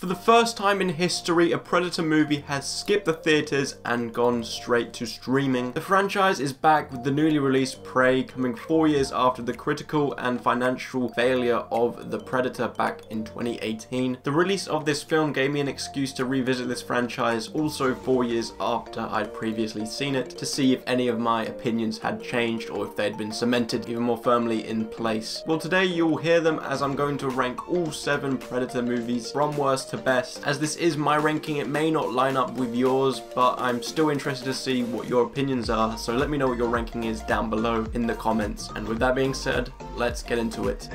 For the first time in history, a Predator movie has skipped the theaters and gone straight to streaming. The franchise is back with the newly released Prey, coming 4 years after the critical and financial failure of The Predator back in 2018. The release of this film gave me an excuse to revisit this franchise, also 4 years after I'd previously seen it, to see if any of my opinions had changed or if they'd been cemented even more firmly in place. Well, today you'll hear them, as I'm going to rank all 7 Predator movies from worst to best. As this is my ranking, it may not line up with yours, but I'm still interested to see what your opinions are, so let me know what your ranking is down below in the comments. And with that being said, let's get into it.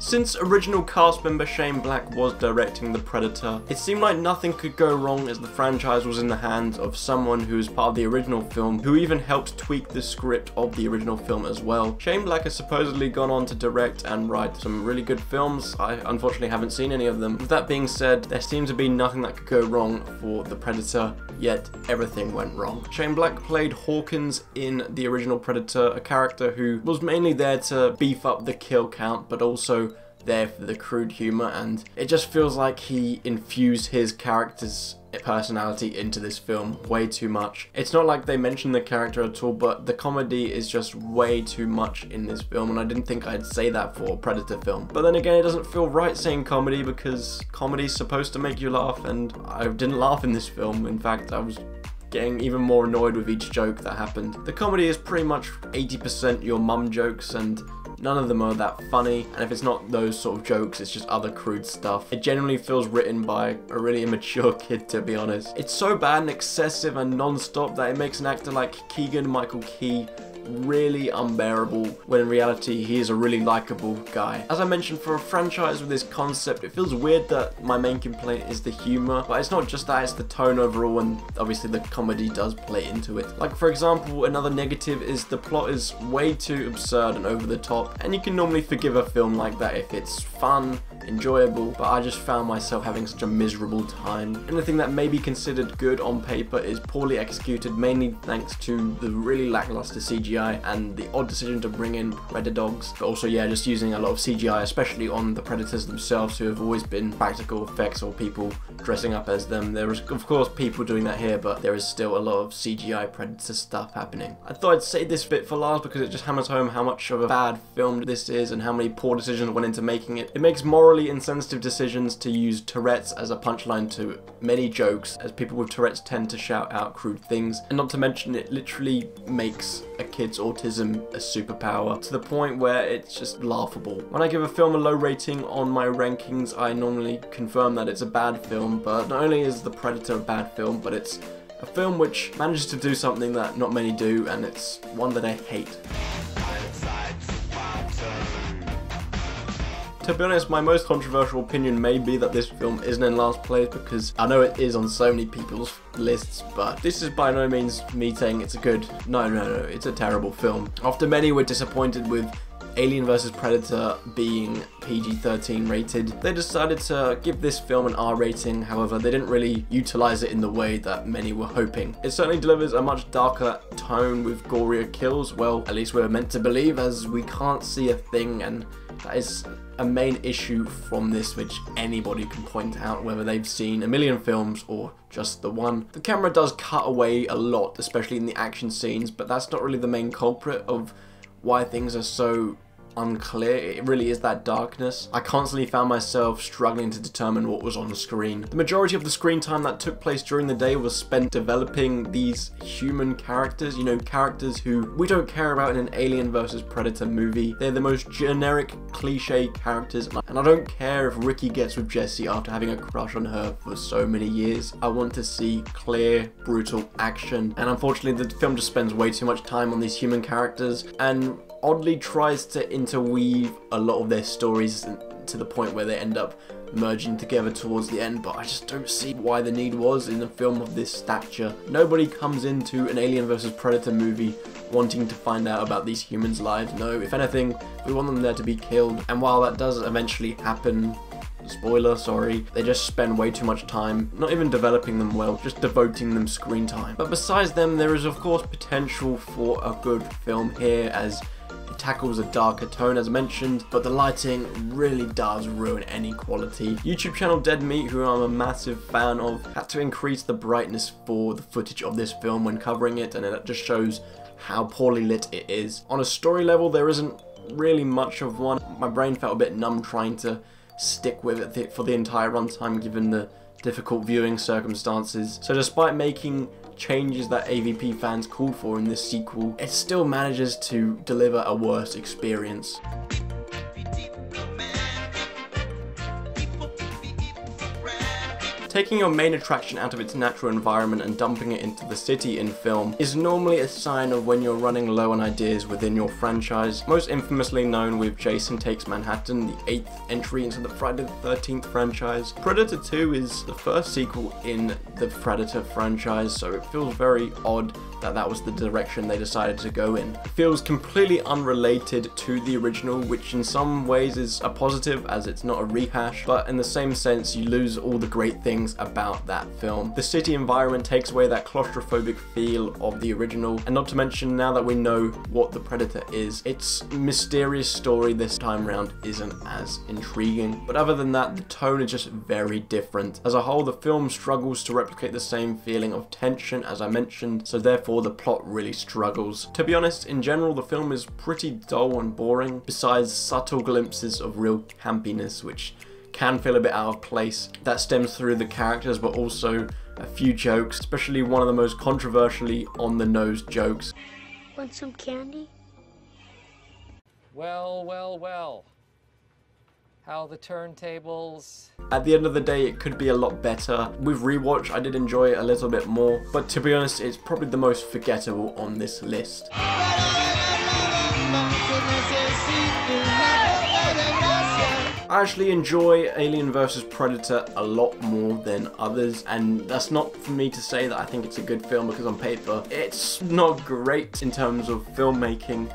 Since original cast member Shane Black was directing The Predator, it seemed like nothing could go wrong, as the franchise was in the hands of someone who was part of the original film, who even helped tweak the script of the original film as well. Shane Black has supposedly gone on to direct and write some really good films. I unfortunately haven't seen any of them. With that being said, there seemed to be nothing that could go wrong for The Predator, yet everything went wrong. Shane Black played Hawkins in the original Predator, a character who was mainly there to beef up the kill count, but also there for the crude humor, and it just feels like he infused his character's personality into this film way too much. It's not like they mention the character at all, but the comedy is just way too much in this film, and I didn't think I'd say that for a Predator film. But then again, it doesn't feel right saying comedy, because comedy's supposed to make you laugh, and I didn't laugh in this film. In fact, I was getting even more annoyed with each joke that happened. The comedy is pretty much 80% your mum jokes, and none of them are that funny, and if it's not those sort of jokes, it's just other crude stuff. It generally feels written by a really immature kid, to be honest. It's so bad and excessive and non-stop that it makes an actor like Keegan-Michael Key really unbearable, when in reality he is a really likable guy. As I mentioned, for a franchise with this concept, it feels weird that my main complaint is the humor, but it's not just that, it's the tone overall, and obviously the comedy does play into it. Like, for example, another negative is the plot is way too absurd and over the top, and you can normally forgive a film like that if it's fun, enjoyable, but I just found myself having such a miserable time. Anything that may be considered good on paper is poorly executed, mainly thanks to the really lackluster CGI and the odd decision to bring in Predator dogs, but also, yeah, just using a lot of CGI, especially on the Predators themselves, who have always been practical effects or people dressing up as them. There is, of course, people doing that here, but there is still a lot of CGI Predator stuff happening. I thought I'd save this bit for last, because it just hammers home how much of a bad film this is and how many poor decisions went into making it. It makes morally insensitive decisions to use Tourette's as a punchline to many jokes, as people with Tourette's tend to shout out crude things, and not to mention it literally makes a kid's autism a superpower, to the point where it's just laughable. When I give a film a low rating on my rankings, I normally confirm that it's a bad film, but not only is The Predator a bad film, but it's a film which manages to do something that not many do, and it's one that I hate. To be honest, my most controversial opinion may be that this film isn't in last place, because I know it is on so many people's lists, but this is by no means me saying it's a good, no, it's a terrible film. After many were disappointed with Alien vs Predator being PG-13 rated, they decided to give this film an R rating. However, they didn't really utilize it in the way that many were hoping. It certainly delivers a much darker tone with gorier kills, well, at least we're meant to believe, as we can't see a thing, and that is a main issue from this, which anybody can point out, whether they've seen a million films or just the one. The camera does cut away a lot, especially in the action scenes, but that's not really the main culprit of why things are so unclear. It really is that darkness. I constantly found myself struggling to determine what was on the screen. The majority of the screen time that took place during the day was spent developing these human characters, you know, characters who we don't care about in an Alien vs Predator movie. They're the most generic cliche characters, and I don't care if Ricky gets with Jesse after having a crush on her for so many years. I want to see clear, brutal action, and unfortunately the film just spends way too much time on these human characters, and oddly tries to interweave a lot of their stories to the point where they end up merging together towards the end, but I just don't see why the need was in a film of this stature. Nobody comes into an Alien vs Predator movie wanting to find out about these humans' lives. No, if anything, we want them there to be killed, and while that does eventually happen, spoiler, sorry, they just spend way too much time, not even developing them well, just devoting them screen time. But besides them, there is of course potential for a good film here, as it tackles a darker tone as mentioned, but the lighting really does ruin any quality. YouTube channel Dead Meat, who I'm a massive fan of, had to increase the brightness for the footage of this film when covering it, and it just shows how poorly lit it is. On a story level, there isn't really much of one. My brain felt a bit numb trying to stick with it for the entire runtime given the difficult viewing circumstances. So despite making changes that AVP fans called for in this sequel, it still manages to deliver a worse experience. Taking your main attraction out of its natural environment and dumping it into the city in film is normally a sign of when you're running low on ideas within your franchise, most infamously known with Jason Takes Manhattan, the 8th entry into the Friday the 13th franchise. Predator 2 is the first sequel in the Predator franchise, so it feels very odd that that was the direction they decided to go in. It feels completely unrelated to the original, which in some ways is a positive as it's not a rehash, but in the same sense you lose all the great things about that film. The city environment takes away that claustrophobic feel of the original, and not to mention now that we know what the Predator is, its mysterious story this time round isn't as intriguing. But other than that, the tone is just very different. As a whole, the film struggles to replicate the same feeling of tension as I mentioned, so therefore the plot really struggles. To be honest, in general the film is pretty dull and boring, besides subtle glimpses of real campiness which can feel a bit out of place. That stems through the characters, but also a few jokes, especially one of the most controversially on-the-nose jokes. Want some candy? Well, well, well. How the turntables. At the end of the day, it could be a lot better. With rewatch, I did enjoy it a little bit more, but to be honest, it's probably the most forgettable on this list. I actually enjoy Alien vs Predator a lot more than others, and that's not for me to say that I think it's a good film, because on paper it's not great in terms of filmmaking,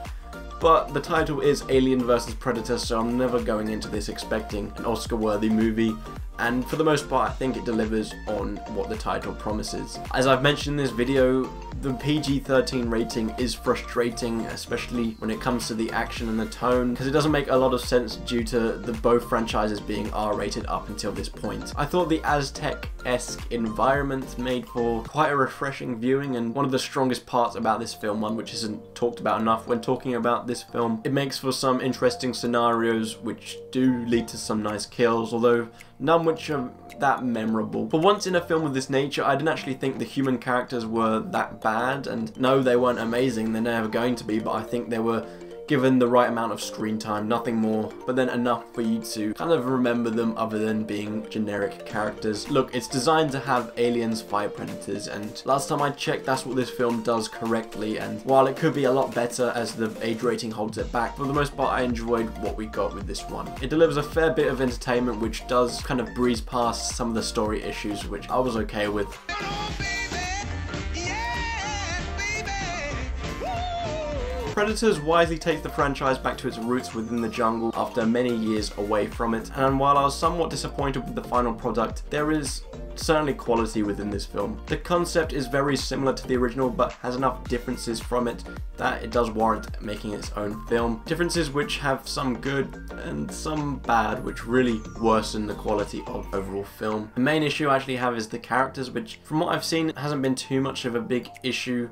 but the title is Alien vs Predator, so I'm never going into this expecting an Oscar-worthy movie, and for the most part I think it delivers on what the title promises. As I've mentioned in this video, the PG-13 rating is frustrating, especially when it comes to the action and the tone, because it doesn't make a lot of sense due to the both franchises being R-rated up until this point. I thought the Aztec-esque environment made for quite a refreshing viewing, and one of the strongest parts about this film, one which isn't talked about enough when talking about this film, it makes for some interesting scenarios which do lead to some nice kills, although none which are that memorable. For once in a film of this nature, I didn't actually think the human characters were that bad, and no, they weren't amazing, they're never going to be, but I think they were given the right amount of screen time, nothing more, but then enough for you to kind of remember them other than being generic characters. Look, it's designed to have aliens fight predators, and last time I checked, that's what this film does correctly, and while it could be a lot better as the age rating holds it back, for the most part I enjoyed what we got with this one. It delivers a fair bit of entertainment which does kind of breeze past some of the story issues, which I was okay with. Predators wisely takes the franchise back to its roots within the jungle after many years away from it, and while I was somewhat disappointed with the final product, there is certainly quality within this film. The concept is very similar to the original, but has enough differences from it that it does warrant making its own film. Differences which have some good and some bad, which really worsen the quality of the overall film. The main issue I actually have is the characters, which from what I've seen hasn't been too much of a big issue.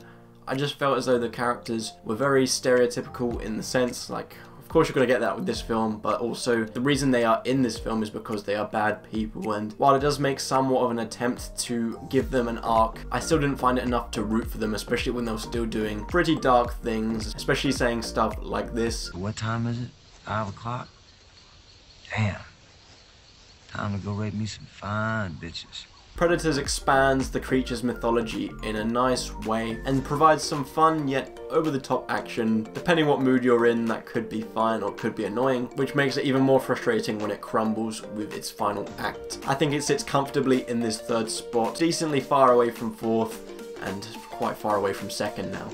I just felt as though the characters were very stereotypical in the sense, like, of course you're going to get that with this film, but also the reason they are in this film is because they are bad people, and while it does make somewhat of an attempt to give them an arc, I still didn't find it enough to root for them, especially when they were still doing pretty dark things, especially saying stuff like this. What time is it? 5 o'clock? Damn. Time to go rape me some fine bitches. Predators expands the creature's mythology in a nice way and provides some fun yet over-the-top action. Depending what mood you're in, that could be fine or could be annoying, which makes it even more frustrating when it crumbles with its final act. I think it sits comfortably in this third spot, decently far away from fourth and quite far away from second now.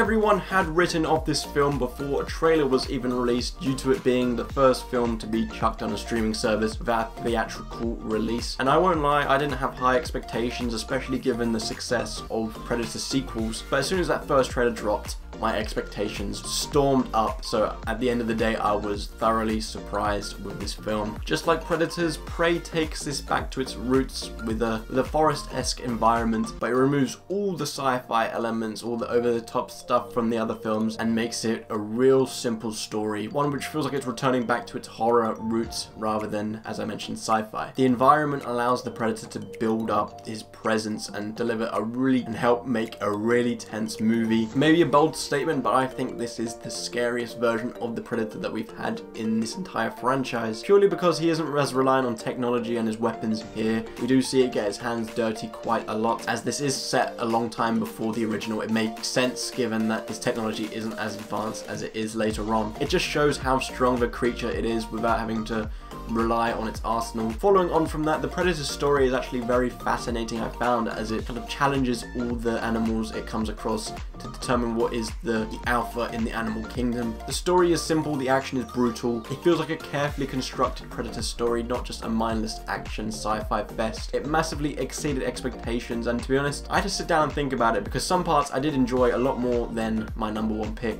everyone had written off this film before a trailer was even released due to it being the first film to be chucked on a streaming service without a theatrical release. And I won't lie, I didn't have high expectations, especially given the success of Predator sequels, but as soon as that first trailer dropped, my expectations stormed up, so at the end of the day I was thoroughly surprised with this film. Just like Predators, Prey takes this back to its roots with a forest-esque environment, but it removes all the sci-fi elements, all the over-the-top stuff from the other films, and makes it a real simple story, one which feels like it's returning back to its horror roots rather than, as I mentioned, sci-fi. The environment allows the Predator to build up his presence and deliver and help make a really tense movie. Maybe a bold statement, but I think this is the scariest version of the Predator that we've had in this entire franchise, purely because he isn't as reliant on technology and his weapons here. We do see it get his hands dirty quite a lot, as this is set a long time before the original. It makes sense given that his technology isn't as advanced as it is later on. It just shows how strong of a creature it is without having to rely on its arsenal. Following on from that, the Predator's story is actually very fascinating, I found, as it kind of challenges all the animals it comes across to determine what is the alpha in the animal kingdom. The story is simple, the action is brutal. It feels like a carefully constructed Predator story, not just a mindless action sci-fi fest. It massively exceeded expectations, and to be honest, I had to sit down and think about it because some parts I did enjoy a lot more than my number one pick.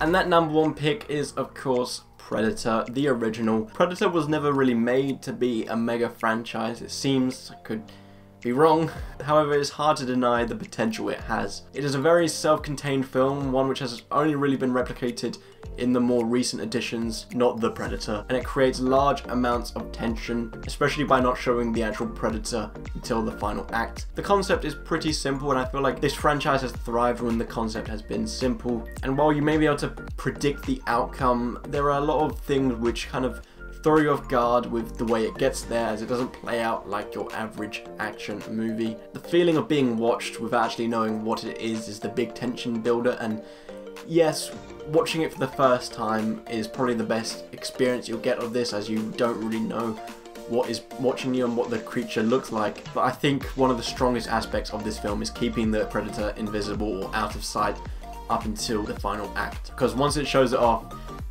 And that number one pick is, of course, Predator, the original. Predator was never really made to be a mega franchise, it seems. I could be wrong. However, it's hard to deny the potential it has. It is a very self-contained film, one which has only really been replicated in the more recent editions, not the Predator, and it creates large amounts of tension, especially by not showing the actual Predator until the final act. The concept is pretty simple, and I feel like this franchise has thrived when the concept has been simple, and while you may be able to predict the outcome, there are a lot of things which kind of throw you off guard with the way it gets there, as it doesn't play out like your average action movie. The feeling of being watched without actually knowing what it is the big tension builder, and yes, watching it for the first time is probably the best experience you'll get of this, as you don't really know what is watching you and what the creature looks like. But I think one of the strongest aspects of this film is keeping the Predator invisible or out of sight up until the final act, because once it shows it off,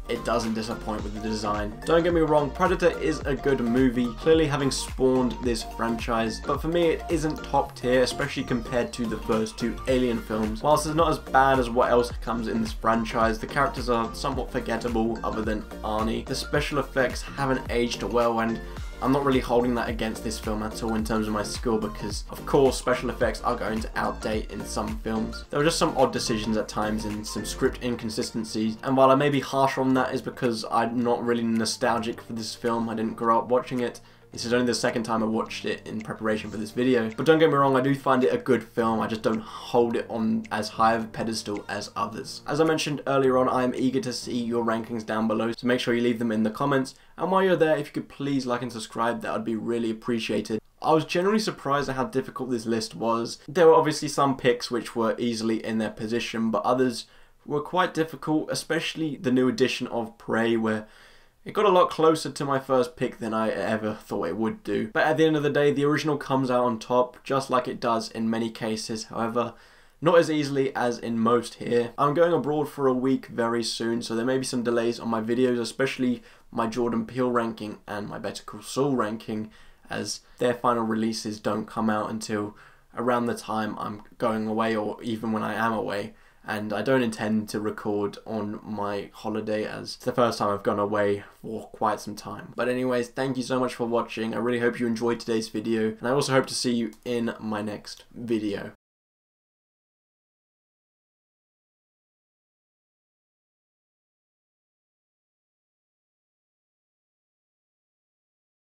it doesn't disappoint with the design. Don't get me wrong, Predator is a good movie, clearly having spawned this franchise, but for me it isn't top tier, especially compared to the first two Alien films. Whilst it's not as bad as what else comes in this franchise, the characters are somewhat forgettable other than Arnie. The special effects haven't aged well, and I'm not really holding that against this film at all in terms of my score, because of course special effects are going to outdate in some films. There were just some odd decisions at times and some script inconsistencies, and while I may be harsh on that, is because I'm not really nostalgic for this film. I didn't grow up watching it. This is only the second time I watched it in preparation for this video. But don't get me wrong, I do find it a good film, I just don't hold it on as high of a pedestal as others. As I mentioned earlier on, I am eager to see your rankings down below, so make sure you leave them in the comments. And while you're there, if you could please like and subscribe, that would be really appreciated. I was generally surprised at how difficult this list was. There were obviously some picks which were easily in their position, but others were quite difficult, especially the new edition of Prey, where it got a lot closer to my first pick than I ever thought it would do. But at the end of the day, the original comes out on top, just like it does in many cases. However, not as easily as in most here. I'm going abroad for a week very soon, so there may be some delays on my videos, especially my Jordan Peele ranking and my Better Call Saul ranking, as their final releases don't come out until around the time I'm going away, or even when I am away. And I don't intend to record on my holiday, as it's the first time I've gone away for quite some time. But anyways, thank you so much for watching. I really hope you enjoyed today's video, and I also hope to see you in my next video.